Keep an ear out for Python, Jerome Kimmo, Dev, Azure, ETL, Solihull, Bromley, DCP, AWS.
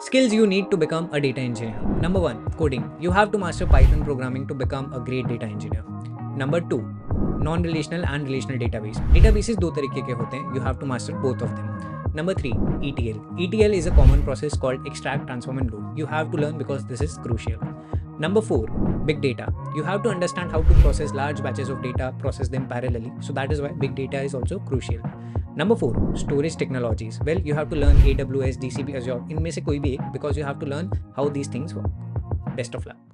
Skills you need to become a data engineer. Number 1. Coding. You have to master Python programming to become a great data engineer. Number 2. Non-relational and relational database. Databases do tarike ke hote hain. You have to master both of them. Number 3. ETL. ETL is a common process called extract, transform and load. You have to learn because this is crucial. Number 4. Big data. You have to understand how to process large batches of data, process them parallelly. So that is why big data is also crucial. Number 4. Storage technologies. Well, you have to learn AWS, DCP, Azure. In me se koi bhi ek because you have to learn how these things work. Best of luck.